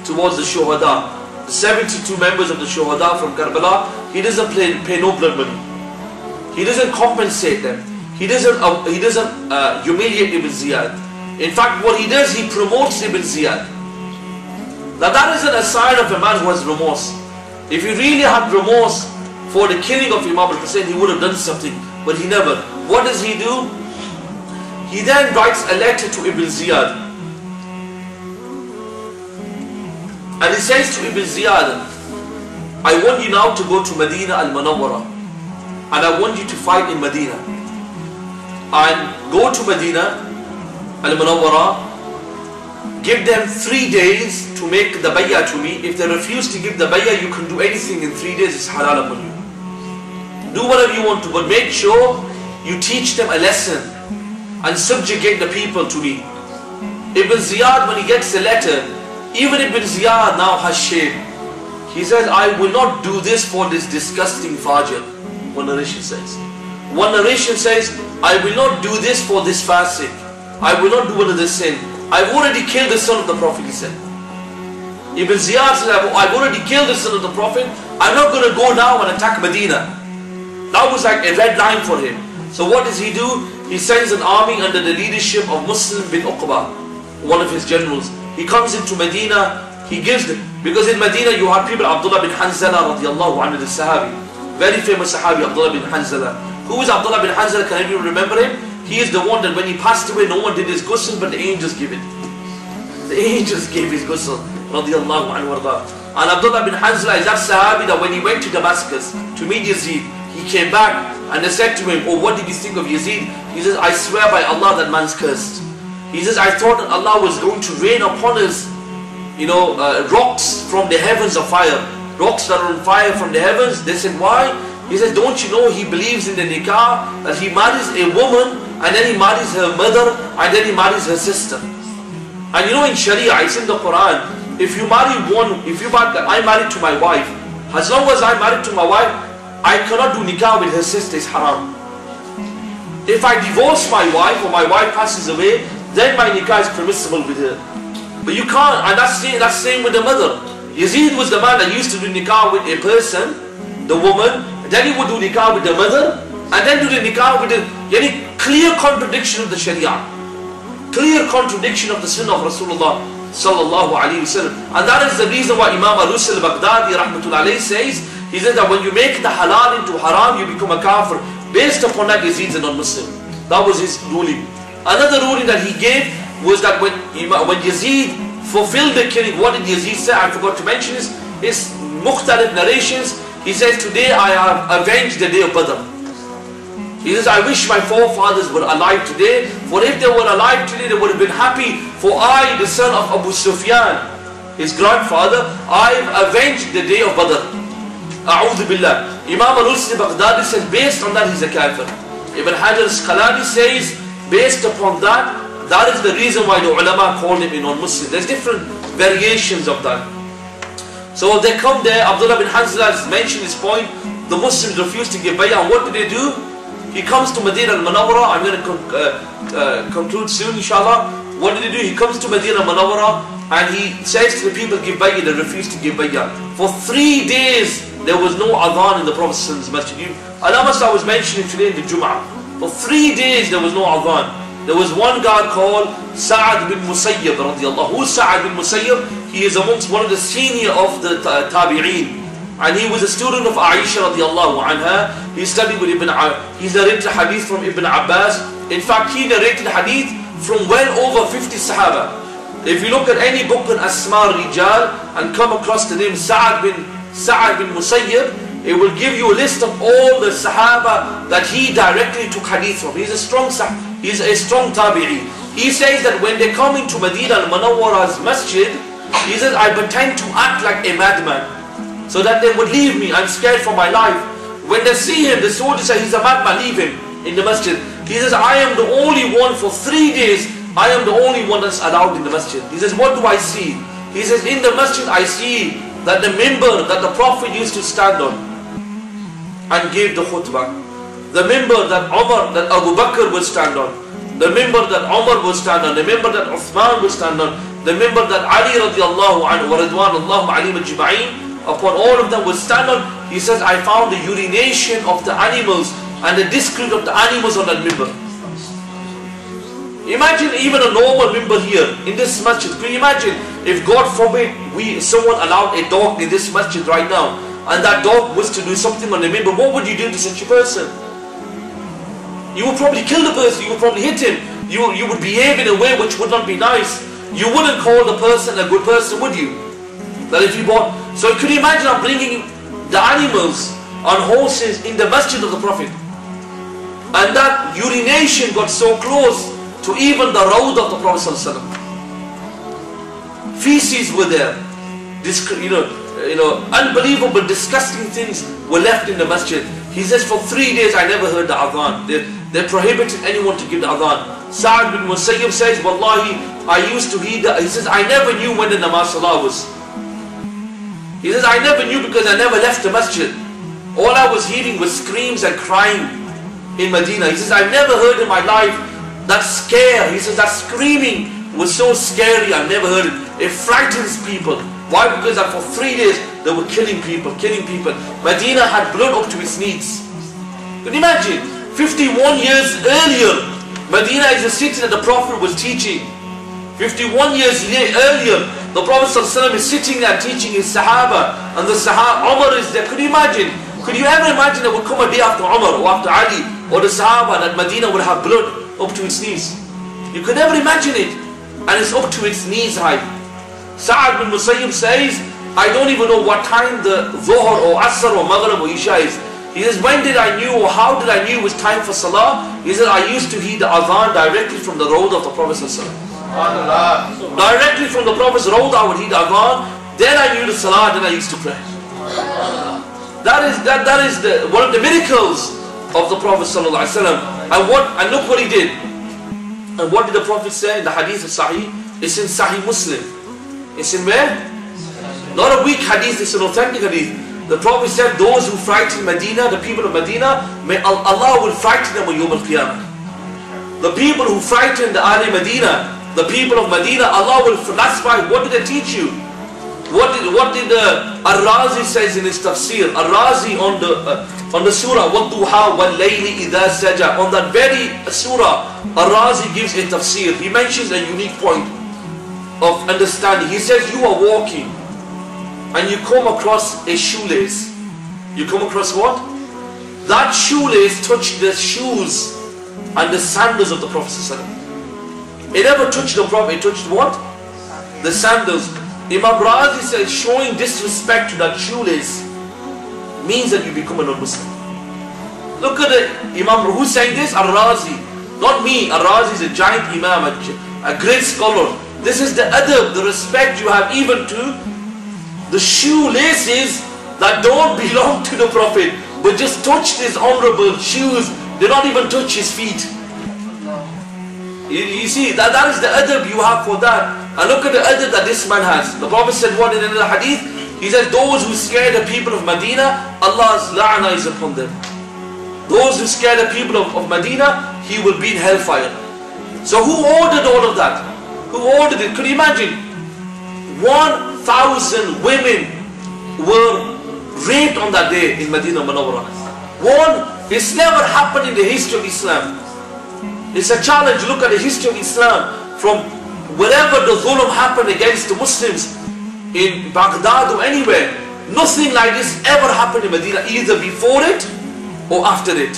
towards the Shuhada. The 72 members of the Shuhada from Karbala, he doesn't pay no blood money. He doesn't compensate them. He doesn't humiliate Ibn Ziyad. In fact, what he does, he promotes Ibn Ziyad. Now that isn't a sign of a man who has remorse. If you really had remorse for the killing of Imam al-Hussein, he would have done something, but he never. What does he do? He then writes a letter to Ibn Ziyad, and he says to Ibn Ziyad, I want you now to go to Medina al-Munawwara, and I want you to fight in Medina, and go to Medina al-Munawwara, give them 3 days to make the bay'ah to me. If they refuse to give the bay'ah, you can do anything in 3 days, it's halal upon you. Do whatever you want to, but make sure you teach them a lesson and subjugate the people to me. Ibn Ziyad, when he gets the letter, even Ibn Ziyad now has shame. He says, I will not do this for this disgusting fajr. One narration says. One narration says, I will not do this for this fasiq. I will not do another sin. I've already killed the son of the Prophet, he said. Ibn Ziyad said, I've already killed the son of the Prophet. I'm not going to go now and attack Medina. That was like a red line for him. So what does he do? He sends an army under the leadership of Muslim bin Uqba, one of his generals. He comes into Medina, he gives them, because in Medina you have people, Abdullah bin Hanzala radiallahu anhu, the Sahabi, very famous Sahabi, Abdullah bin Hanzala. Who is Abdullah bin Hanzala? Can everyone remember him? He is the one that when he passed away, no one did his ghusl, but the angels gave it. The angels gave his ghusl radiallahu anhu. And Abdullah bin Hanzala is that Sahabi that when he went to Damascus to meet Yazid, he came back and they said to him, oh, what did you think of Yazid? He says, I swear by Allah, that man's cursed. He says, I thought that Allah was going to rain upon us rocks from the heavens of fire. Rocks that are on fire from the heavens. They said, why? He says, don't you know he believes in the nikah, that he marries a woman and then he marries her mother and then he marries her sister. And you know in Sharia, it's in the Quran, if you marry one, if you marry, I'm married to my wife, as long as I'm married to my wife, I cannot do nikah with her sister, it's haram. If I divorce my wife or my wife passes away, then my nikah is permissible with her. But you can't, and that's same with the mother. Yazid was the man that used to do nikah with a person, the woman, then he would do nikah with the mother, and then do the nikah with the, clear contradiction of the Sharia. Clear contradiction of the sunnah of Rasulullah sallallahu alaihi wasallam. And that is the reason why Imam al-Rusul Baghdadi rahmatullahi alayhi says, he said that when you make the halal into haram, you become a kafir. Based upon that, Yazid's a non-Muslim. That was his ruling. Another ruling that he gave was that when Yazid fulfilled the killing, what did Yazid say? I forgot to mention this. It's mukhtalif narrations. He says, today I have avenged the day of Badr. He says, I wish my forefathers were alive today, for if they were alive today, they would have been happy, for I, the son of Abu Sufyan, his grandfather, I have avenged the day of Badr. A'udhu Billah. Imam al-Hussein Baghdadi says, based on that, he's a kafir. Ibn Hajar al-Asqalani says, based upon that, that is the reason why the ulama called him a non-Muslim. There's different variations of that. So they come there, Abdullah bin Hanzala has mentioned this point, the Muslims refused to give bay'ah. What did they do? He comes to Medina al-Munawwara. I'm going to conclude soon, inshallah. What did he do? He comes to Medina al-Munawwara and he says to the people, give bay'ah. They refused to give bay'ah. For 3 days, there was no adhan in the Prophet's masjid. Al-Amas I was mentioning today in the Jum'ah. For 3 days, there was no adhan. There was one guy called Sa'ad bin Musayyib radiallahu. Who's Sa'ad bin Musayyib? He is amongst one of the senior of the Tabi'een. And he was a student of Aisha radiallahu anha. He studied with Ibn Abbas. He narrated hadith from Ibn Abbas. In fact, he narrated hadith from well over 50 Sahaba. If you look at any book on Asma Rijal and come across the name Sa'ad bin Musayyib, it will give you a list of all the Sahaba that he directly took hadith from. He's a strong Sahaba. He's a strong Tabi'i. He says that when they come into Medina al-Munawwara's masjid, he says, I pretend to act like a madman, so that they would leave me, I'm scared for my life. When they see him, the soldiers say, he's a madman, leave him in the masjid. He says, I am the only one for 3 days, I am the only one that's allowed in the masjid. He says, what do I see? He says, in the masjid I see that the minbar that the Prophet used to stand on and gave the khutbah, the minbar that Abu Bakr would stand on, the minbar that Umar would stand on, the minbar that Uthman would stand on, the minbar that Ali radiallahu anhu wa radwanallahu alayhi ajma'in, upon all of them will stand on. He says, I found the urination of the animals and the discrete of the animals on that minbar. Imagine even a normal minbar here in this masjid. Can you imagine if God forbid someone allowed a dog in this masjid right now and that dog was to do something on the minbar, what would you do to such a person? You would probably kill the person, you would probably hit him, you would behave in a way which would not be nice. You wouldn't call the person a good person, would you? That if you bought, so could you imagine I'm bringing the animals on horses in the masjid of the Prophet, and that urination got so close to even the rawd of the Prophet ﷺ. Feces were there, unbelievable, disgusting things were left in the masjid. He says, for 3 days I never heard the adhan. They prohibited anyone to give the adhan. Sa'ad bin Musayyib says, wallahi, I used to hear the, he says, I never knew when the namaz salah was. He says, I never knew because I never left the masjid. All I was hearing was screams and crying in Medina. He says, I've never heard in my life that scare. He says, that screaming was so scary, I've never heard it. It frightens people. Why? Because for 3 days, they were killing people, killing people. Medina had blood up to its knees. Can you imagine? 51 years earlier, Medina is the city that the Prophet was teaching. 51 years earlier, the Prophet ﷺ is sitting there teaching his Sahaba, and the Sahaba, Umar is there. Could you imagine? Could you ever imagine that would come a day after Umar or after Ali or the Sahaba that Medina would have blood up to its knees? You could never imagine it, and it's up to its knees high. Sa'ad bin Musayyib says, I don't even know what time the Dhuhr or Asr or Maghrib or Isha is. He says, when did I knew or how did I knew it was time for Salah? He says, I used to hear the Adhan directly from the road of the Prophet ﷺ. Directly from the Prophet's road I would eat adhan. Then I knew the salah, then I used to pray. That is one of the miracles of the Prophet sallallahu alaihi wasallam. And look what he did. And what did the Prophet say in the hadith of Sahih? It's in Sahih Muslim. It's in where? Not a weak hadith, it's an authentic hadith. The Prophet said, those who frighten Medina, the people of Medina, may Allah will frighten them on Yawm al-Qiyamah. The people who frighten the Ahli Medina, the people of Medina, Allah will, that's why, what did they teach you? What did the Al-Razi says in his tafsir? Al-Razi on the surah, وَالْضُحَى وَالْلَيْلِ إِذَا سَجَى. On that very surah, Al-Razi gives a tafsir. He mentions a unique point of understanding. He says, you are walking and you come across a shoelace. You come across what? That shoelace touched the shoes and the sandals of the Prophet ﷺ. It never touched the Prophet, it touched what? The sandals. Imam Razi says, showing disrespect to that shoelace means that you become a non-Muslim. Look at it, Imam, who's saying this? Al-Razi. Not me, Al-Razi is a giant Imam, a great scholar. This is the adab, the respect you have even to the shoelaces that don't belong to the Prophet, but just touched his honorable shoes. They don't even touch his feet. You see, that is the adab you have for that. And look at the adab that this man has. The Prophet said what in another hadith? He said, those who scare the people of Medina, Allah's la'na is upon them. Those who scare the people of Medina, he will be in hellfire. So who ordered all of that? Who ordered it? Could you imagine? 1,000 women were raped on that day in Medina Munawwarah. It's never happened in the history of Islam. It's a challenge to look at the history of Islam. From wherever the zulm happened against the Muslims in Baghdad or anywhere, nothing like this ever happened in Medina, either before it or after it.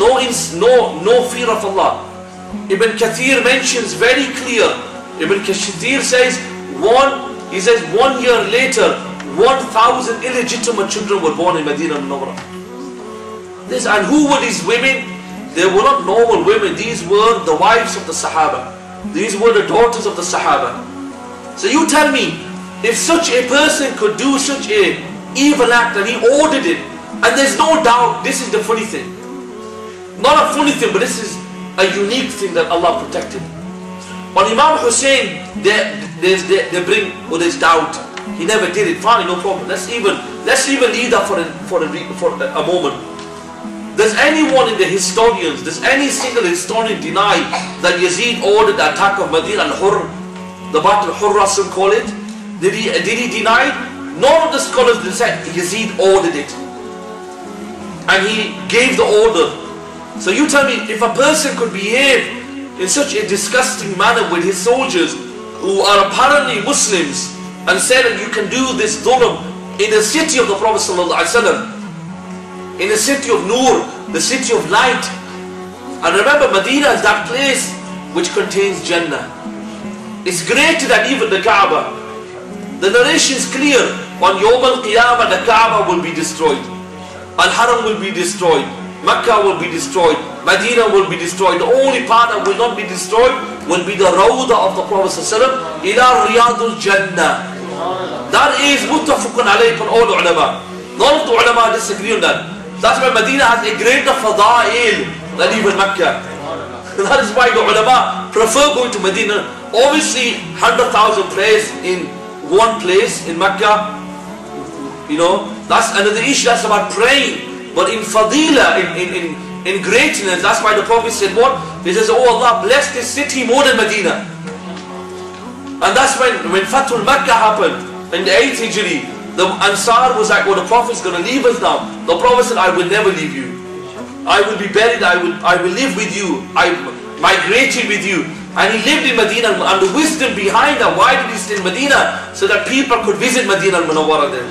No fear of Allah. Ibn Kathir mentions very clear. Ibn Kathir says, one year later, 1,000 illegitimate children were born in Medina Munawwarah. And who were these women? They were not normal women. These were the wives of the Sahaba. These were the daughters of the Sahaba. So you tell me, if such a person could do such a evil act and he ordered it, and there's no doubt this is the funny thing. Not a funny thing, but this is a unique thing that Allah protected. On Imam Hussein, they bring or there's doubt. He never did it. Fine, no problem. Let's even leave that for a moment. Does anyone in the historians, does any single historian deny that Yazid ordered the attack of Madinah al-Hurr, the battle of Hurra, some call it? Did he deny it? None of the scholars said Yazid ordered it, and he gave the order. So you tell me, if a person could behave in such a disgusting manner with his soldiers who are apparently Muslims and say that you can do this dhulm in the city of the Prophet ﷺ, in the city of Nur, the city of light. And remember, Medina is that place which contains Jannah. It's greater than even the Kaaba. The narration is clear. On Yawm al-Qiyamah, the Kaaba will be destroyed, Al-Haram will be destroyed, Mecca will be destroyed, Medina will be destroyed. The only part that will not be destroyed will be the Rawda of the Prophet ﷺ, ila Riyadul Jannah. That is muttafaqun alayhi from all the ulama. None of the ulama disagree on that. That's why Medina has a greater fada'il than even Mecca. That is why the ulama prefer going to Medina. Obviously, 100,000 prayers in one place in Mecca, you know, that's another issue. That's about praying. But in fadila, in greatness, that's why the Prophet said what? He says, oh Allah, bless this city more than Medina. And that's when Fathul Makkah happened in the 8th Hijri. The Ansar was like, oh, the Prophet's going to leave us now. The Prophet said, I will never leave you. I will be buried, I will live with you. I migrated with you. And he lived in Medina. And the wisdom behind that, why did he stay in Medina? So that people could visit Medina al-Munawwarah then.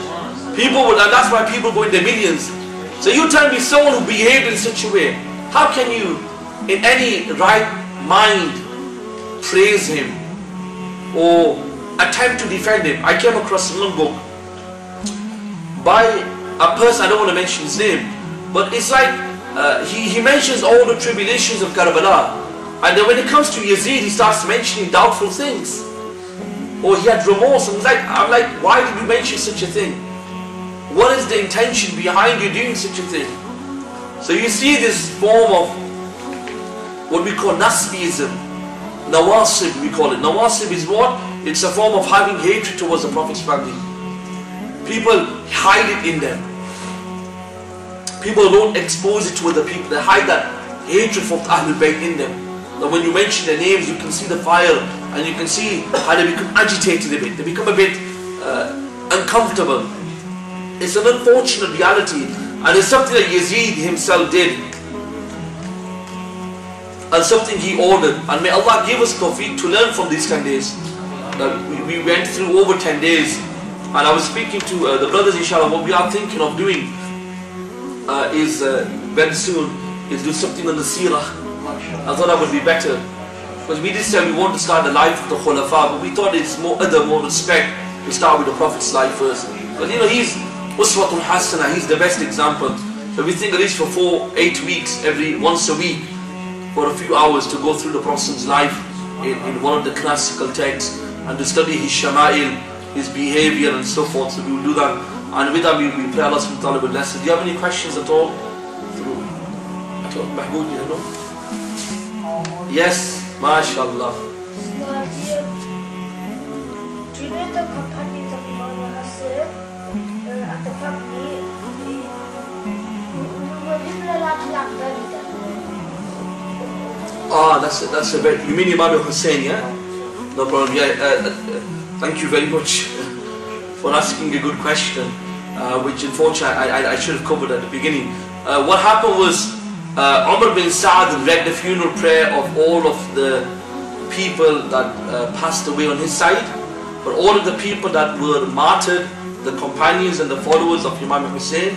People would, and that's why people go in their millions. So you tell me, someone who behaved in such a way, how can you, in any right mind, praise him or attempt to defend him? I came across one book by a person, I don't want to mention his name, but it's like he mentions all the tribulations of Karbala, And then when it comes to Yazid, he starts mentioning doubtful things. Or he had remorse, and I'm like, why did you mention such a thing? What is the intention behind you doing such a thing? So you see this form of what we call nasbism, nawasib we call it. Nawasib is what? It's a form of having hatred towards the Prophet's family. People hide it in them. People don't expose it to other people. They hide that hatred for Ahlul Bayt in them. That when you mention their names, you can see the fire, and you can see how they become agitated a bit. They become a bit uncomfortable. It's an unfortunate reality, and it's something that Yazid himself did, and something he ordered. And may Allah give us tawfiq to learn from these 10 days. We went through over 10 days, and I was speaking to the brothers, inshallah. What we are thinking of doing is very soon is do something on the seerah. I thought that would be better, because we did say we want to start the life of the Khulafa, but we thought it's more respect to start with the Prophet's life first. But you know, he's Uswatul Hasana, he's the best example. So we think at least for 4-8 weeks, once a week, for a few hours to go through the Prophet's life in one of the classical texts, and to study his shama'il, his behavior and so forth. So we will do that, and with that we pray Allah subhanahu wa ta'ala with lessons. Do you have any questions at all? Mahmoud, you know? Yes, mashallah. Do you know the companions of Imam Al-Hussein at the family? Were people allowed to not bury them? Ah, that's a very... You mean Imam Al-Hussein, yeah? No problem, yeah. Thank you very much for asking a good question, which unfortunately I should have covered at the beginning. What happened was Umar bin Sa'ad read the funeral prayer of all of the people that passed away on his side, but all of the people that were martyred, the companions and the followers of Imam Hussein,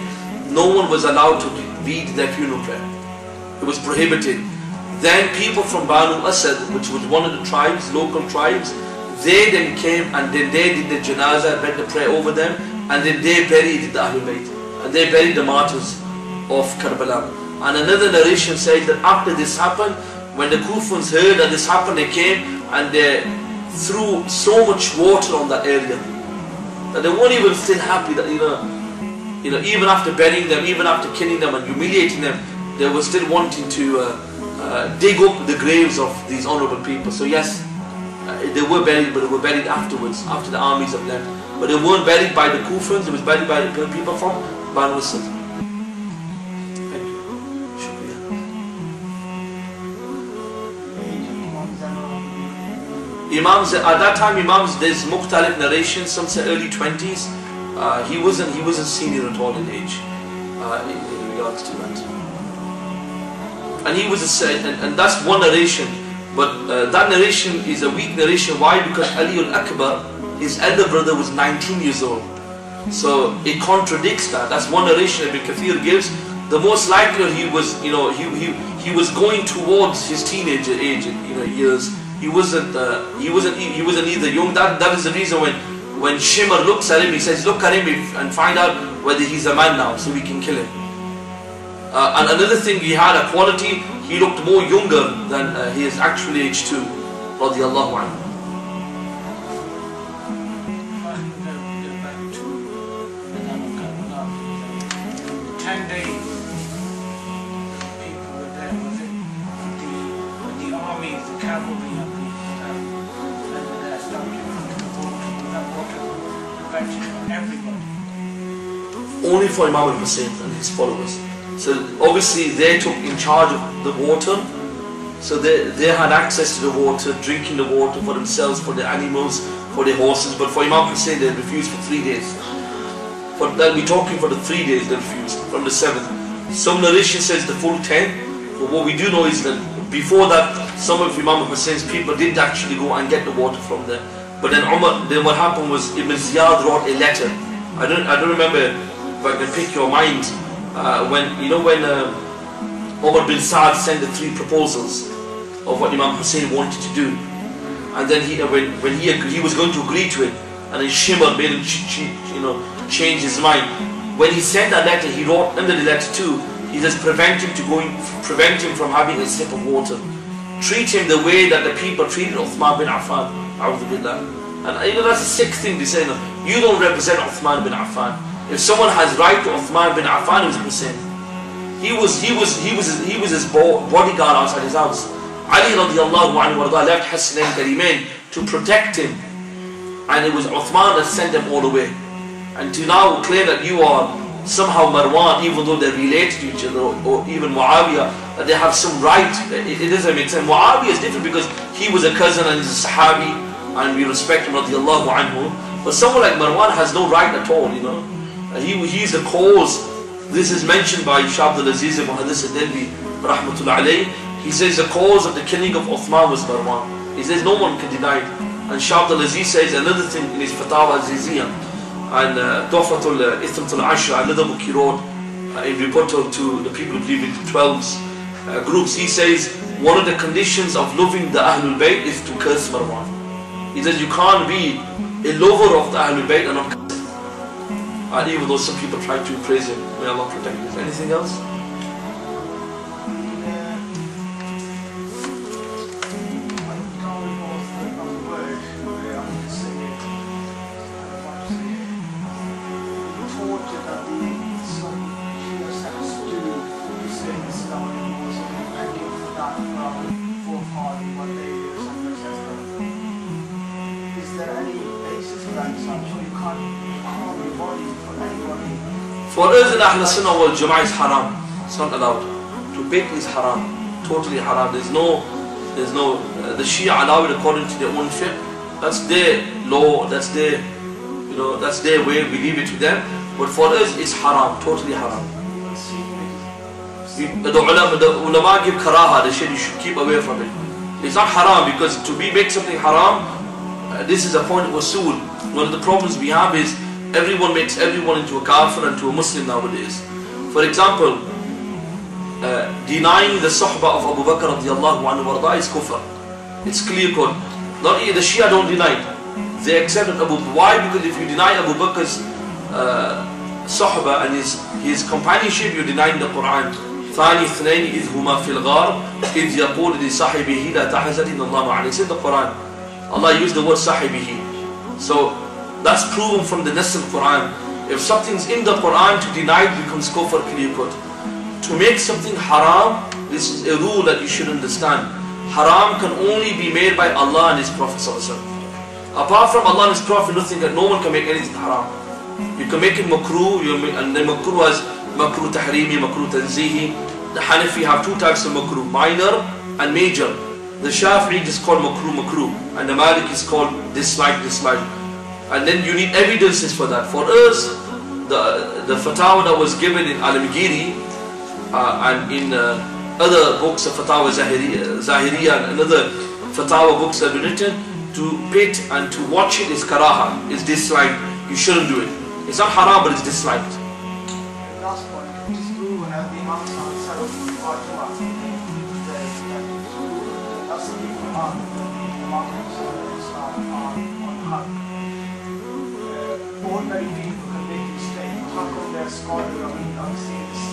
no one was allowed to read their funeral prayer. It was prohibited. Then people from Banu Asad, which was one of the tribes, local tribes, they then came and then they did the janazah, read the prayer over them, and then they buried the Ahlul Bayt, and they buried the martyrs of Karbala. And another narration says that after this happened, when the Kufans heard that this happened, they came and they threw so much water on that area that they weren't even still happy that, you know, even after burying them, even after killing them and humiliating them, they were still wanting to dig up the graves of these honorable people. So yes, they were buried, but they were buried afterwards, after the armies have left. But they weren't buried by the Kufans, it was buried by the people from Banu Asad. Thank you. Shukriya. Imams, at that time, Imams, there's mukhtalif narrations, some say early 20s. He wasn't senior at all in age, in regards to that. And he was a, and that's one narration. But that narration is a weak narration. Why? Because Ali al-Akbar, his elder brother, was 19 years old. So it contradicts that. That's one narration Ibn Kathir gives. The most likely he was, you know, he was going towards his teenager age, you know, years. He wasn't either young. That is the reason when Shimar looks at him, he says, "Look at him and find out whether he's a man now, so we can kill him." And another thing, he had a quality. He looked more younger than his actual age too, radiyallahu anhu. The 10 days people were there, was it? The armies, the cavalry, and the stopped everybody. Only for Imam al-Hussein and his followers. So obviously they took in charge of the water, so they had access to the water, drinking the water for themselves, for their animals, for their horses. But for Imam Hussein, they refused for 3 days. But they'll be talking for the 3 days they refused, from the 7th. Some narration says the full 10, but what we do know is that before that, some of Imam Hussein's people did actually go and get the water from there. But then Umar, then what happened was Ibn Ziyad wrote a letter. I don't remember if I can pick your mind. When Umar bin Sa'ad sent the 3 proposals of what Imam Hussein wanted to do, and then when he was going to agree to it, and then Shimar made him change his mind. When he sent that letter, he wrote under the letter too, he says prevent him from having a sip of water. treat him the way that the people treated Uthman bin Affan. And even that's the sixth thing they say, no, you don't represent Uthman bin Affan. If someone has right to Uthman bin Affan, it was Hussein. He was his bodyguard outside his house. Ali radiallahu anhu left Hassan Karimain to protect him, and it was Uthman that sent them all away. And to now claim that you are somehow Marwan, even though they're related to each other, or even Muawiyah, that they have some right, it doesn't make sense. Muawiyah is different because he was a cousin and he's a Sahabi, and we respect him radiallahu anhu. But someone like Marwan has no right at all, you know. He's the cause. This is mentioned by Abdul Aziz al-Muhaddis al-Delbi rahmatullah alayhi. He says the cause of the killing of Uthman was Marwan. He says no one can deny it. And Abdul Aziz says another thing in his Fatawa al-Ziziyah and Tuhfatul Ithnatul Ashra, another book he wrote in report to the people who believe in the 12s groups. He says one of the conditions of loving the Ahlul Bayt is to curse Marwan. He says you can't be a lover of the Ahlul Bayt and not curse. And even though some people try to praise him, may Allah protect us. Anything else? For us in Ahl Sunnah wal Jama'ah is haram. It's not allowed. To bake is haram. Totally haram. The Shia allow it according to their own fiqh. That's their law. That's their, you know, that's their way. We leave it to them. But for us, it's haram. Totally haram. The ulama give karaha. They said you should keep away from it. It's not haram because to make something haram, this is a point of usul. One of the problems we have is everyone makes everyone into a kafir and to a Muslim nowadays. For example, denying the Sahaba of Abu Bakr radiallahu anhu warda is kufr. It's clear cut. Not the Shia don't deny it. They accepted Abu Bakr. Why? Because if you deny Abu Bakr's Sahaba and his companionship, you're denying the Quran. Thani Thnaini idh huma fil ghar idh yaqulu li sahibihi la tahzan inna Allah ma'ana. It's in the Quran. Allah used the word sahibihi. So that's proven from the Nasl Quran. If something's in the Quran, to deny it becomes kufr clear cut. To make something haram, this is a rule that you should understand. Haram can only be made by Allah and His Prophet. Apart from Allah and His Prophet, no one can make anything haram. You can make it makruh, and the makruh has makruh tahrimi, makruh tanzihi. The Hanafi have two types of makruh, minor and major. The Shafi'i is called makruh makruh, and the Malik is called dislike dislike. And then you need evidences for that. For us, the fatwa that was given in Alamgiri and in other books of fatwa Zahiriya and other fatwa books that are written, to pit and to watch it is karaha, is disliked. You shouldn't do it. It's not haram, but it's disliked. Last point, it is true when the Imam said that ordinary people can make mistakes. How come they're smaller? I mean, I've seen this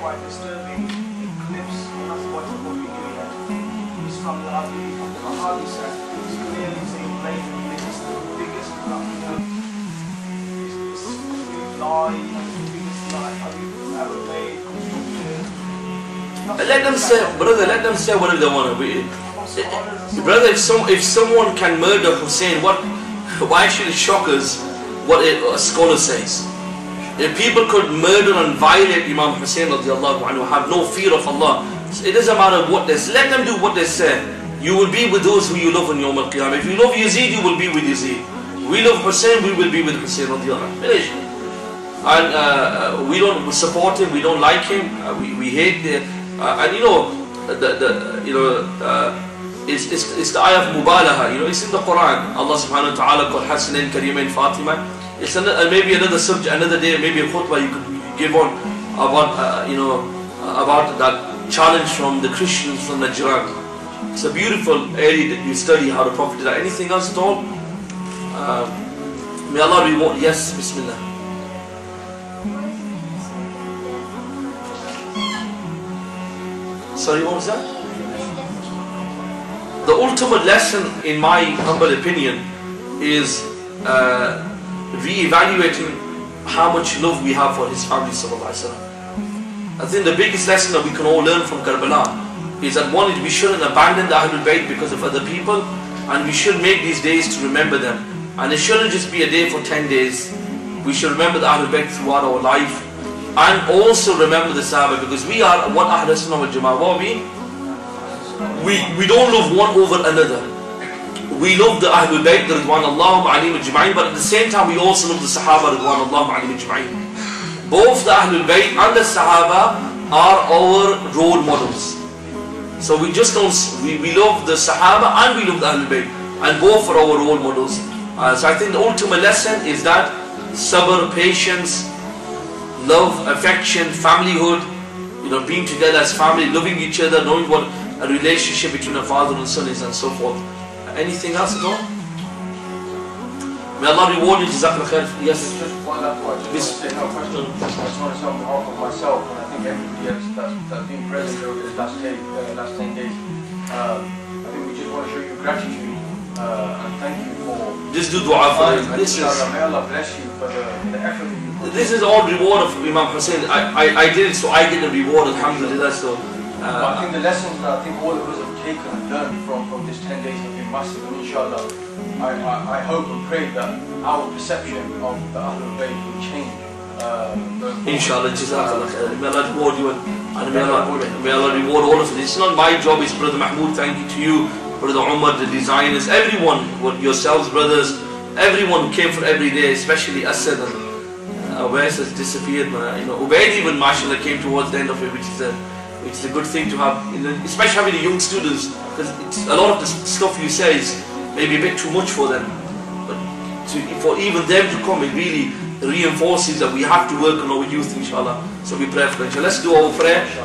quite disturbing clips. That's what we're doing at. It's from the Abdi, from the Baha'i side. It's clearly saying blatantly it's the biggest lie. It's the lie, it's the biggest lie. I mean, ever made, constructed. Let them say, brother, let them say whatever they want to be. Brother, if someone can murder Hussein, why should it shock us? What a scholar says. If people could murder and violate Imam Hussein radiallahu anhu, have no fear of Allah, it doesn't matter what they say. Let them do what they say. You will be with those who you love on Yawm al-Qiyamah. If you love Yazid, you will be with Yazid. We love Hussein, we will be with Hussein radiallahu anhu. Finish. And we don't support him, we don't like him, we hate him. And you know, it's the ayah of Mubalaha, you know, it's in the Quran. Allah subhanahu wa ta'ala called Hassan Karimain Fatima. It's maybe another subject, another day, maybe a khutbah you could give on about, you know, about that challenge from the Christians from Najran. It's a beautiful area that you study how the Prophet did that. Anything else at all? May Allah reward. Yes, Bismillah. Sorry, what was that? The ultimate lesson, in my humble opinion, is re-evaluating how much love we have for his family. I think the biggest lesson that we can all learn from Karbala is that one, we shouldn't abandon the Ahlul Bayt because of other people, and we should make these days to remember them. And it shouldn't just be a day for 10 days. We should remember the Ahlul Bayt throughout our life, and also remember the Sahaba, because we are what Ahlul Sunnah wal Jama'ah were. We don't love one over another. We love the Ahlul Bayt Ridwanallahu alayhim ajma'in, but at the same time we also love the Sahaba Ridwanallahu alayhim ajma'in. Both the Ahlul Bayt and the Sahaba are our role models. So we just don't, we love the Sahaba and we love the Ahlul Bayt, and both are our role models. So I think the ultimate lesson is that sabr, patience, love, affection, familyhood, you know, being together as family, loving each other, knowing what a relationship between a father and son is, and so forth. Anything else at all? May Allah reward you. Jazakallah khair. Yes? Just one last question. I just want to say on behalf of myself, and I think everybody else that's been present over the last 10 days, I think we just want to show you gratitude and thank you for... Just do dua for it. May Allah bless you for the effort that you put. This is all reward of Imam Hussein. I did it, so I get a reward, alhamdulillah. So, I think the lessons that I think all of us have taken and learned from this 10 days have been massive, and inshallah I hope and pray that our perception of the Ahlul Bayt will change. Inshallah, Jazakallah khair. May Allah reward you, and may Allah reward all of us. It's not my job, it's Brother Mahmoud, thank you to you, Brother Umar, the designers, everyone, yourselves brothers, everyone who came for every day, especially Asad and Awais has disappeared. You know, Ubaid even, mashallah, came towards the end of it, which is it's a good thing to have, especially having the young students, because a lot of the stuff you say is maybe a bit too much for them. But for even them to come, it really reinforces that we have to work on our youth, inshallah. So we pray for them. So let's do our prayer.